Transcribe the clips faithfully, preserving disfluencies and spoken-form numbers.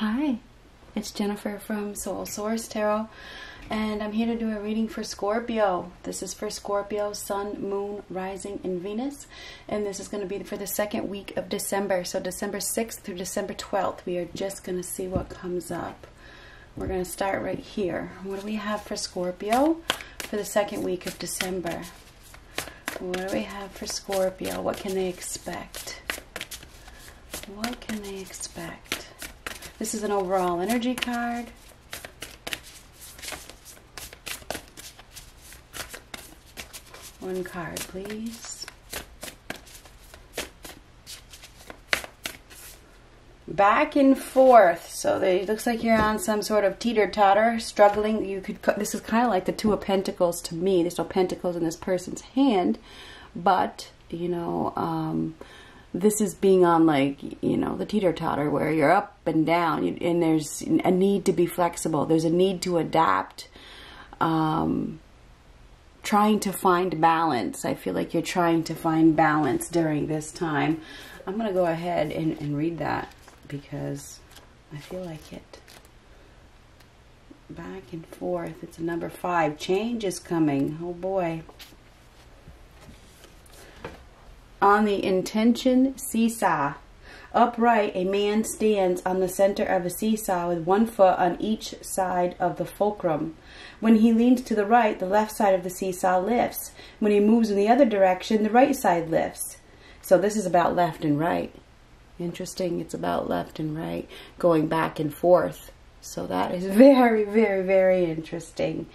Hi, it's Jennifer from Soul Source Tarot, and I'm here to do a reading for Scorpio. This is for Scorpio, Sun, Moon, Rising, and Venus, and this is going to be for the second week of December. So December sixth through December twelfth, we are just going to see what comes up. We're going to start right here. What do we have for Scorpio for the second week of December? What do we have for Scorpio? What can they expect? What can they expect? This is an overall energy card. One card, please. Back and forth. So they, it looks like you're on some sort of teeter-totter, struggling. You could. This is kind of like the Two of Pentacles to me. There's no pentacles in this person's hand, but you know. Um, This is being on, like, you know, the teeter-totter where you're up and down, and there's a need to be flexible. There's a need to adapt. Um, trying to find balance. I feel like you're trying to find balance during this time. I'm going to go ahead and, and read that because I feel like it. Back and forth. It's a number five. Change is coming. Oh, boy. On the intention seesaw. Upright, a man stands on the center of a seesaw with one foot on each side of the fulcrum. When he leans to the right, the left side of the seesaw lifts. When he moves in the other direction, the right side lifts. So this is about left and right. Interesting, it's about left and right, going back and forth. So that is very, very, very interesting.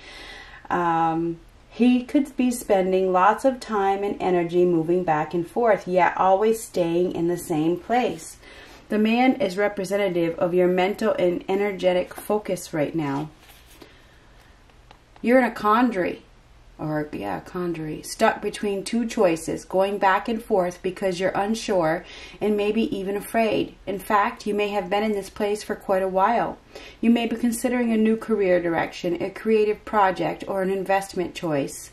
Um... He could be spending lots of time and energy moving back and forth, yet always staying in the same place. The man is representative of your mental and energetic focus right now. You're in a quandary, or yeah, quandary, stuck between two choices, going back and forth because you're unsure and maybe even afraid. In fact, you may have been in this place for quite a while. You may be considering a new career direction, a creative project, or an investment choice.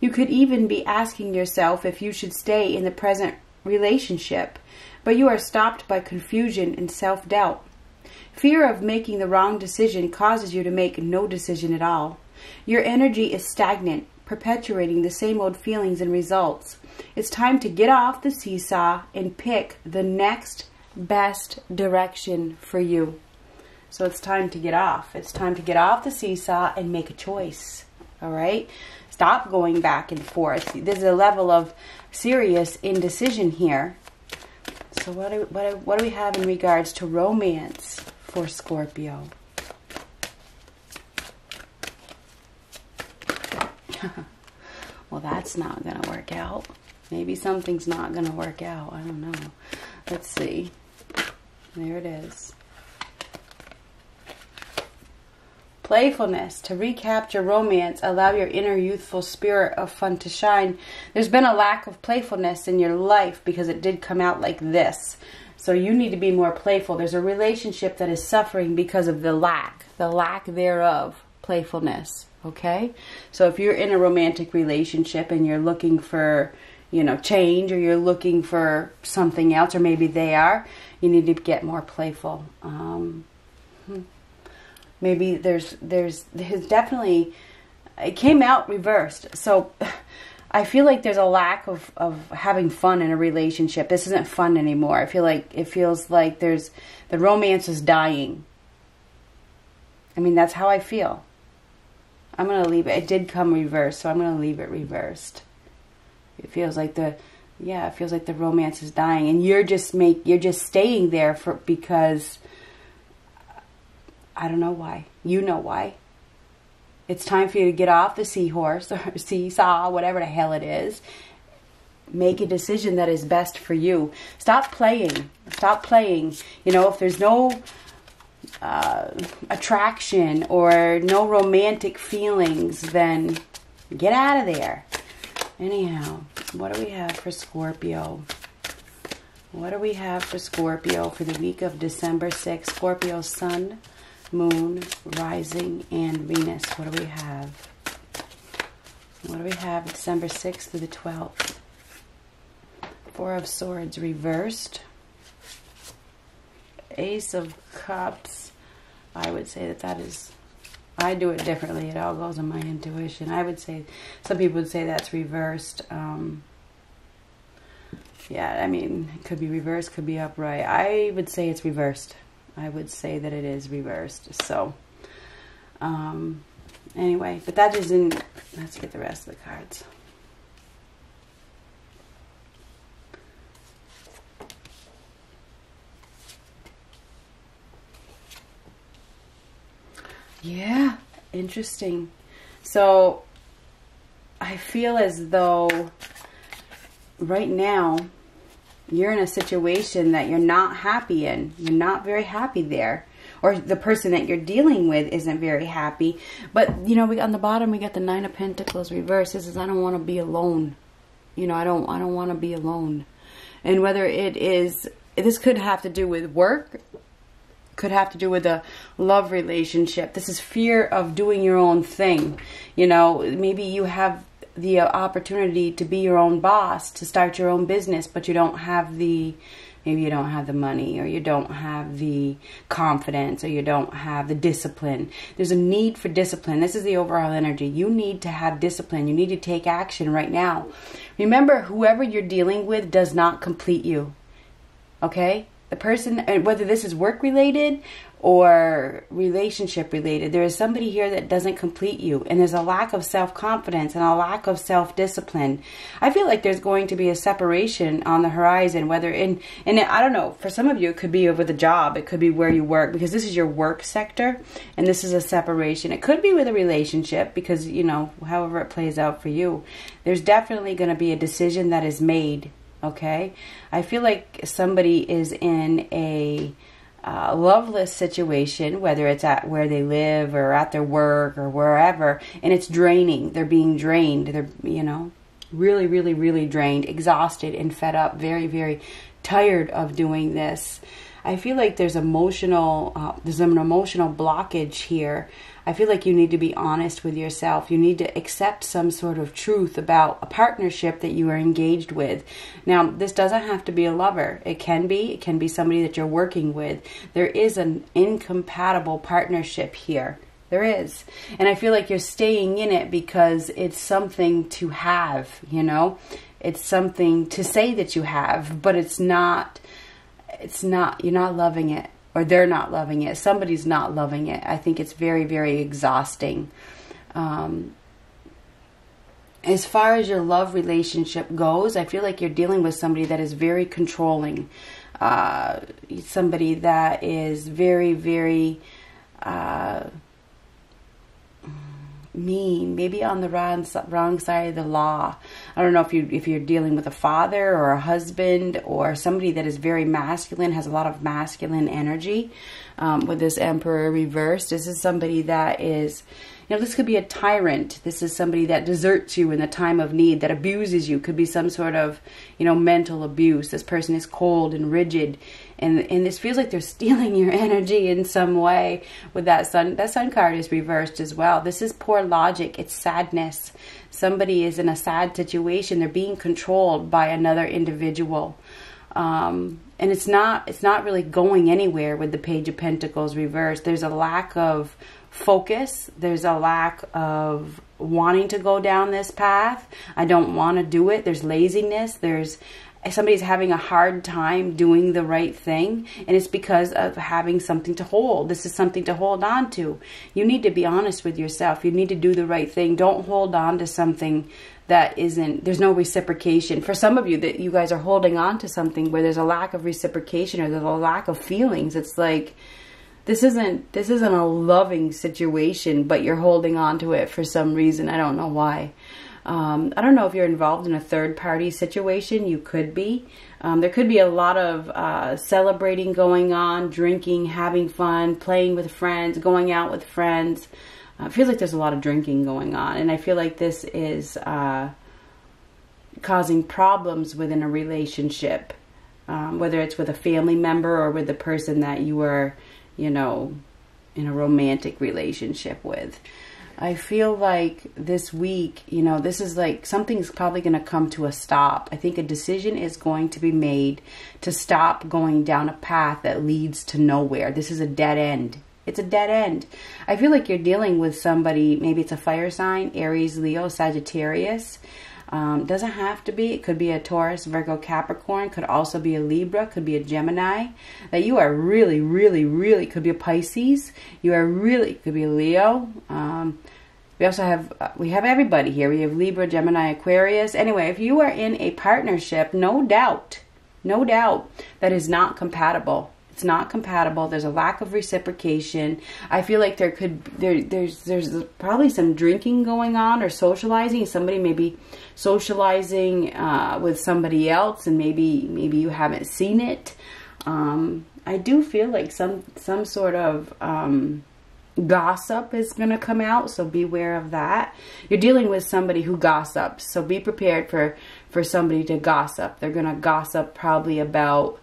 You could even be asking yourself if you should stay in the present relationship, but you are stopped by confusion and self-doubt. Fear of making the wrong decision causes you to make no decision at all. Your energy is stagnant, perpetuating the same old feelings and results. It's time to get off the seesaw and pick the next best direction for you. So it's time to get off. It's time to get off the seesaw and make a choice. All right? Stop going back and forth. There's a level of serious indecision here. So what do, what do, what do we have in regards to romance for Scorpio? Well, that's not going to work out. Maybe something's not going to work out. I don't know. Let's see. There it is. Playfulness. To recapture romance, allow your inner youthful spirit of fun to shine. There's been a lack of playfulness in your life because it did come out like this. So you need to be more playful. There's a relationship that is suffering because of the lack. The lack thereof. Playfulness. Okay, so if you're in a romantic relationship and you're looking for, you know, change, or you're looking for something else, or maybe they are, you need to get more playful. Um, maybe there's, there's, there's definitely, it came out reversed. So I feel like there's a lack of, of having fun in a relationship. This isn't fun anymore. I feel like, it feels like there's, the romance is dying. I mean, that's how I feel. I'm going to leave it. It did come reversed, so I'm going to leave it reversed. It feels like the, yeah, it feels like the romance is dying. And you're just make, you're just staying there for, because I don't know why. You know why. It's time for you to get off the seahorse or seesaw, whatever the hell it is. Make a decision that is best for you. Stop playing. Stop playing. You know, if there's no... Uh, attraction or no romantic feelings, then get out of there. Anyhow, what do we have for Scorpio? What do we have for Scorpio for the week of December sixth? Scorpio, Sun, Moon, Rising, and Venus. What do we have? What do we have December sixth through the twelfth? Four of Swords reversed. Ace of Cups, I would say that that is, I do it differently. It all goes on my intuition. I would say, some people would say that's reversed. Um, yeah, I mean, it could be reversed, could be upright. I would say it's reversed. I would say that it is reversed. So, um, anyway, but that isn't, let's get the rest of the cards. Yeah, interesting. So I feel as though right now you're in a situation that you're not happy in. You're not very happy there. Or the person that you're dealing with isn't very happy. But, you know, we on the bottom, we got the Nine of Pentacles reversed. This is, I don't want to be alone. You know, I don't, I don't want to be alone. And whether it is, this could have to do with work, could have to do with a love relationship. This is fear of doing your own thing. You know, maybe you have the opportunity to be your own boss, to start your own business, but you don't have the, maybe you don't have the money, or you don't have the confidence, or you don't have the discipline. There's a need for discipline. This is the overall energy. You need to have discipline. You need to take action right now. Remember, whoever you're dealing with does not complete you. Okay? The person, whether this is work related or relationship related, there is somebody here that doesn't complete you, and there's a lack of self-confidence and a lack of self-discipline. I feel like there's going to be a separation on the horizon, whether in, and I don't know, for some of you it could be over the job, it could be where you work, because this is your work sector and this is a separation. It could be with a relationship, because, you know, however it plays out for you, there's definitely going to be a decision that is made. Okay, I feel like somebody is in a uh, loveless situation, whether it's at where they live or at their work or wherever, and it's draining. They're being drained. They're, you know, really, really, really drained, exhausted and fed up, very, very tired of doing this. I feel like there's emotional, uh, there's an emotional blockage here. I feel like you need to be honest with yourself. You need to accept some sort of truth about a partnership that you are engaged with. Now, this doesn't have to be a lover. It can be. It can be somebody that you're working with. There is an incompatible partnership here. There is. And I feel like you're staying in it because it's something to have, you know? It's something to say that you have, but it's not... It's not, you're not loving it, or they're not loving it. Somebody's not loving it. I think it's very, very exhausting. Um, as far as your love relationship goes, I feel like you're dealing with somebody that is very controlling. Uh, somebody that is very, very uh, mean, maybe on the wrong, wrong side of the law. I don't know if you if you're dealing with a father or a husband or somebody that is very masculine, has a lot of masculine energy. Um, with this Emperor reversed, this is somebody that is, you know, this could be a tyrant. This is somebody that deserts you in the time of need, that abuses you. Could be some sort of, you know, mental abuse. This person is cold and rigid, and and this feels like they're stealing your energy in some way. With that sun, that sun card is reversed as well. This is poor logic. It's sadness. Somebody is in a sad situation. They're being controlled by another individual. Um, and it's not, it's not really going anywhere with the Page of Pentacles reversed. There's a lack of focus. There's a lack of wanting to go down this path. I don't want to do it. There's laziness. There's somebody's having a hard time doing the right thing. And it's because of having something to hold. This is something to hold on to. You need to be honest with yourself. You need to do the right thing. Don't hold on to something that isn't, there's no reciprocation. For some of you, that you guys are holding on to something where there's a lack of reciprocation, or there's a lack of feelings. It's like, this isn't, this isn't a loving situation, but you're holding on to it for some reason. I don't know why. Um, I don't know if you're involved in a third party situation. You could be. Um, there could be a lot of uh, celebrating going on, drinking, having fun, playing with friends, going out with friends. Uh, it feels like there's a lot of drinking going on. And I feel like this is uh, causing problems within a relationship, um, whether it's with a family member or with the person that you were, you know, in a romantic relationship with. I feel like this week, you know, this is like something's probably going to come to a stop. I think a decision is going to be made to stop going down a path that leads to nowhere. This is a dead end. It's a dead end. I feel like you're dealing with somebody, maybe it's a fire sign, Aries, Leo, Sagittarius. Um, doesn't have to be. It could be a Taurus, Virgo, Capricorn. Could also be a Libra. Could be a Gemini. That you are really, really, really, could be a Pisces. You are really, could be a Leo. Um, we also have, uh, we have everybody here. We have Libra, Gemini, Aquarius. Anyway, if you are in a partnership, no doubt, no doubt that is not compatible. It's not compatible. There's a lack of reciprocation. I feel like there could there there's there's probably some drinking going on or socializing. Somebody maybe socializing uh, with somebody else, and maybe maybe you haven't seen it. Um, I do feel like some some sort of um, gossip is going to come out, so beware of that. You're dealing with somebody who gossips, so be prepared for for somebody to gossip. They're going to gossip probably about.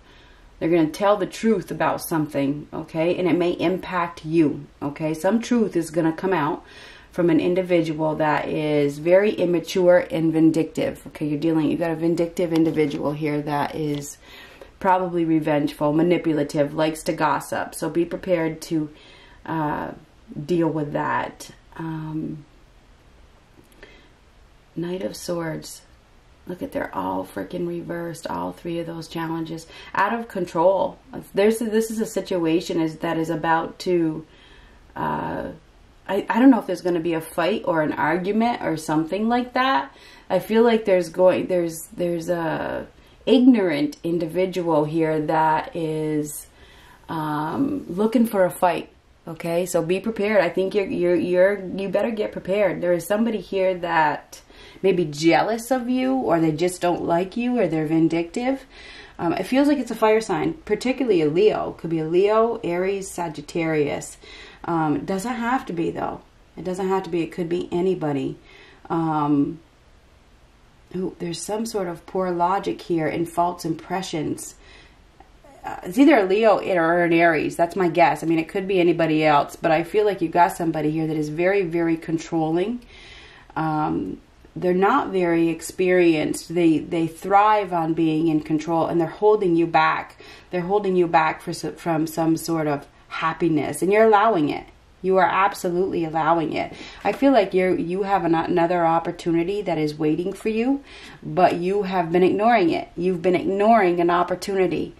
They're going to tell the truth about something, okay? And it may impact you, okay? Some truth is going to come out from an individual that is very immature and vindictive, okay? You're dealing, you got a vindictive individual here that is probably revengeful, manipulative, likes to gossip. So be prepared to uh, deal with that. Um, Knight of Swords. Look at, they're all freaking reversed, all three of those challenges. Out of control. There's, this is a situation is, that is about to, uh, I, I don't know if there's going to be a fight or an argument or something like that. I feel like there's going, there's, there's a ignorant individual here that is um, looking for a fight. Okay, so be prepared. I think you're, you're, you're, you better get prepared. There is somebody here that maybe jealous of you, or they just don't like you, or they're vindictive. Um, it feels like it's a fire sign, particularly a Leo. Could be a Leo, Aries, Sagittarius. Um, it doesn't have to be, though. It doesn't have to be. It could be anybody. Um, ooh, there's some sort of poor logic here and false impressions. Uh, it's either a Leo or an Aries. That's my guess. I mean, it could be anybody else, but I feel like you've got somebody here that is very, very controlling. Um... They're not very experienced. They they thrive on being in control, and they're holding you back. They're holding you back for, from some sort of happiness, and you're allowing it. You are absolutely allowing it. I feel like you you have an, another opportunity that is waiting for you, but you have been ignoring it. You've been ignoring an opportunity.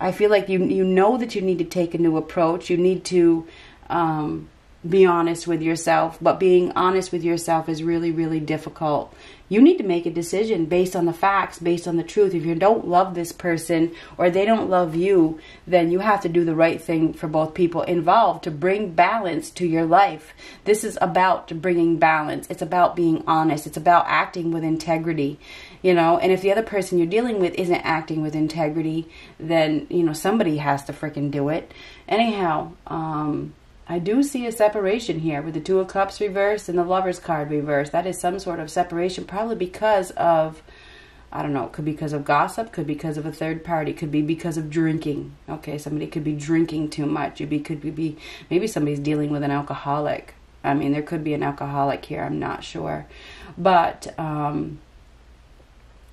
I feel like you you know that you need to take a new approach. You need to. Um, Be honest with yourself, but being honest with yourself is really, really difficult. You need to make a decision based on the facts, based on the truth. If you don't love this person or they don't love you, then you have to do the right thing for both people involved to bring balance to your life. This is about bringing balance. It's about being honest. It's about acting with integrity, you know, and if the other person you're dealing with isn't acting with integrity, then, you know, somebody has to freaking do it. Anyhow, um... I do see a separation here with the Two of Cups reversed and the Lover's card reversed. That is some sort of separation, probably because of, I don't know, it could be because of gossip, could be because of a third party, could be because of drinking. Okay, somebody could be drinking too much. It could be, maybe somebody's dealing with an alcoholic. I mean, there could be an alcoholic here, I'm not sure. But um,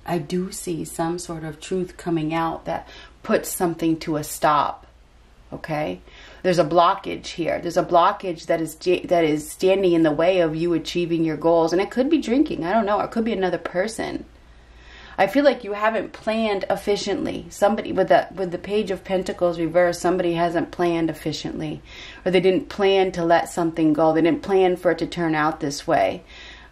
I do see some sort of truth coming out that puts something to a stop, okay? There's a blockage here. There's a blockage that is that is standing in the way of you achieving your goals. And it could be drinking. I don't know. It could be another person. I feel like you haven't planned efficiently. Somebody with the, with the Page of Pentacles reversed, somebody hasn't planned efficiently. Or they didn't plan to let something go. They didn't plan for it to turn out this way.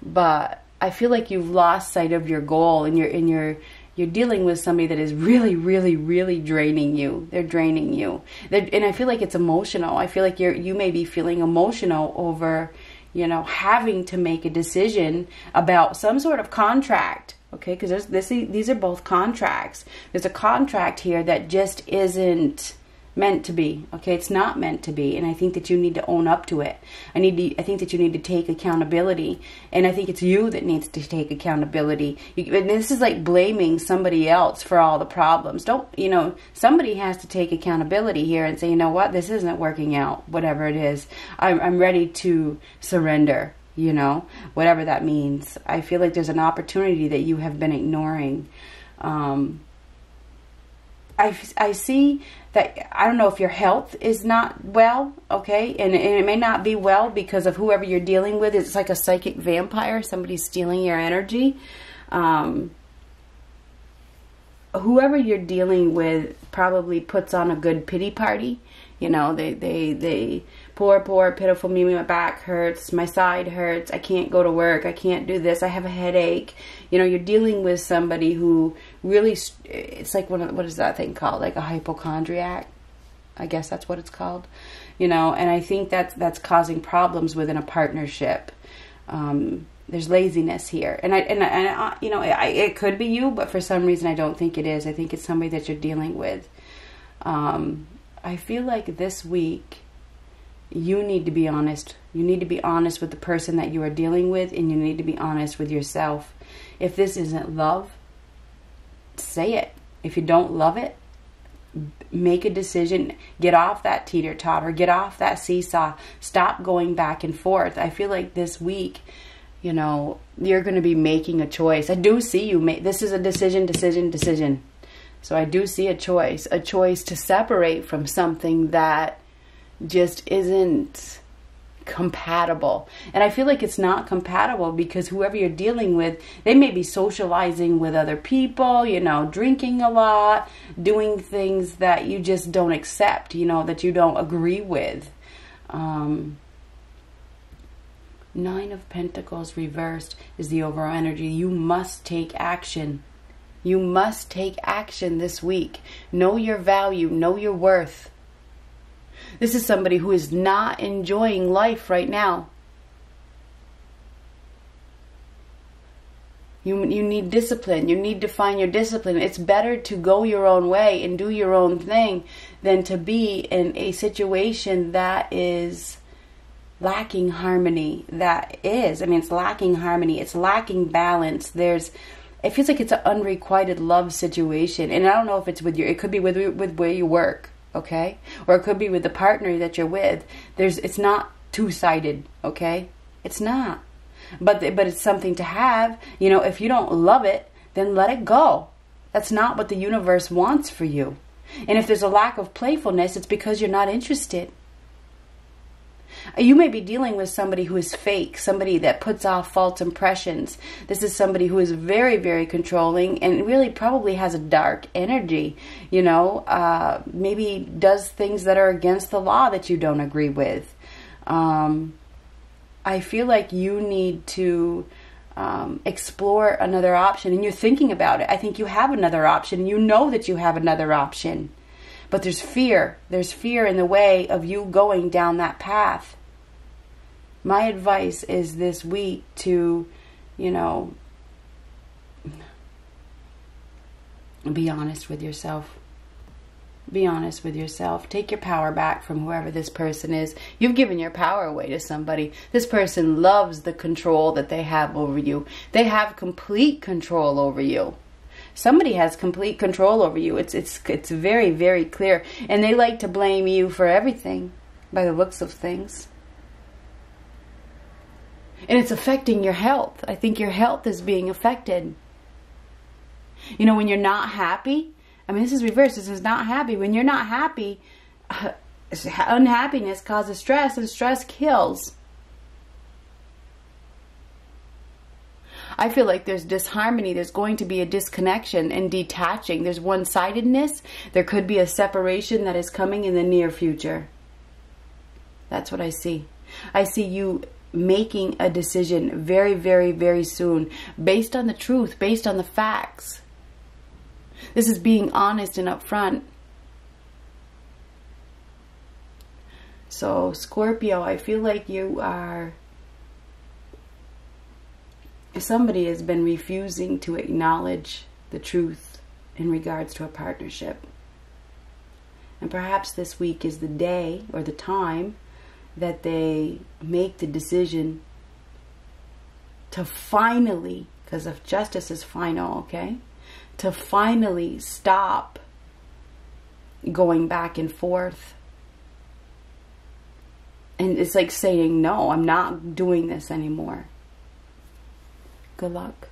But I feel like you've lost sight of your goal. And you're, and you're, you're dealing with somebody that is really, really, really draining you. They're draining you. They're, and I feel like it's emotional. I feel like you're, you may be feeling emotional over, you know, having to make a decision about some sort of contract. Okay, because this, these are both contracts. There's a contract here that just isn't meant to be, okay? It's not meant to be, and I think that you need to own up to it. I need to, I think that you need to take accountability, and I think it's you that needs to take accountability. You, and this is like blaming somebody else for all the problems. Don't, you know, somebody has to take accountability here and say, you know what, this isn't working out, whatever it is. I'm, I'm ready to surrender, you know, whatever that means. I feel like there's an opportunity that you have been ignoring. Um, I, I see that, I don't know if your health is not well, okay? And, and it may not be well because of whoever you're dealing with. It's like a psychic vampire. Somebody's stealing your energy. Um, whoever you're dealing with probably puts on a good pity party. You know, they, they, they, poor, poor, pitiful me, my back hurts, my side hurts, I can't go to work, I can't do this, I have a headache. You know, you're dealing with somebody who really, it's like, one, what is that thing called? Like a hypochondriac? I guess that's what it's called. You know, and I think that's, that's causing problems within a partnership. Um, there's laziness here. And I, and, I, and I, you know, I, it could be you, but for some reason I don't think it is. I think it's somebody that you're dealing with. Um... I feel like this week you need to be honest. You need to be honest with the person that you are dealing with, and you need to be honest with yourself. If this isn't love, say it. If you don't love it, make a decision. Get off that teeter-totter. Get off that seesaw. Stop going back and forth. I feel like this week, you know, you're going to be making a choice. I do see you make, this is a decision, decision, decision. So I do see a choice, a choice to separate from something that just isn't compatible. And I feel like it's not compatible because whoever you're dealing with, they may be socializing with other people, you know, drinking a lot, doing things that you just don't accept, you know, that you don't agree with. Um, Nine of Pentacles reversed is the overall energy. You must take action. You must take action this week. Know your value. Know your worth. This is somebody who is not enjoying life right now. You, you need discipline. You need to find your discipline. It's better to go your own way and do your own thing than to be in a situation that is lacking harmony. That is, I mean, it's lacking harmony. It's lacking balance. There's... It feels like it's an unrequited love situation. And I don't know if it's with your, it could be with, with where you work, okay? Or it could be with the partner that you're with. There's, it's not two-sided, okay? It's not. But, but it's something to have. You know, if you don't love it, then let it go. That's not what the universe wants for you. And if there's a lack of playfulness, it's because you're not interested. You may be dealing with somebody who is fake, somebody that puts off false impressions. This is somebody who is very, very controlling and really probably has a dark energy, you know, uh, maybe does things that are against the law that you don't agree with. Um, I feel like you need to um, explore another option, and you're thinking about it. I think you have another option. You know that you have another option. But there's fear. There's fear in the way of you going down that path. My advice is this week to, you know, be honest with yourself. Be honest with yourself. Take your power back from whoever this person is. You've given your power away to somebody. This person loves the control that they have over you. They have complete control over you. Somebody has complete control over you. It's it's it's very, very clear. And they like to blame you for everything by the looks of things. And it's affecting your health. I think your health is being affected. You know, when you're not happy, I mean, this is reversed. This is not happy. When you're not happy, uh, unhappiness causes stress, and stress kills. I feel like there's disharmony. There's going to be a disconnection and detaching. There's one-sidedness. There could be a separation that is coming in the near future. That's what I see. I see you making a decision very, very, very soon based on the truth, based on the facts. This is being honest and upfront. So, Scorpio, I feel like you are... Somebody has been refusing to acknowledge the truth in regards to a partnership. And perhaps this week is the day or the time that they make the decision to finally, because if justice is final, okay, to finally stop going back and forth. And it's like saying, no, I'm not doing this anymore. Good luck.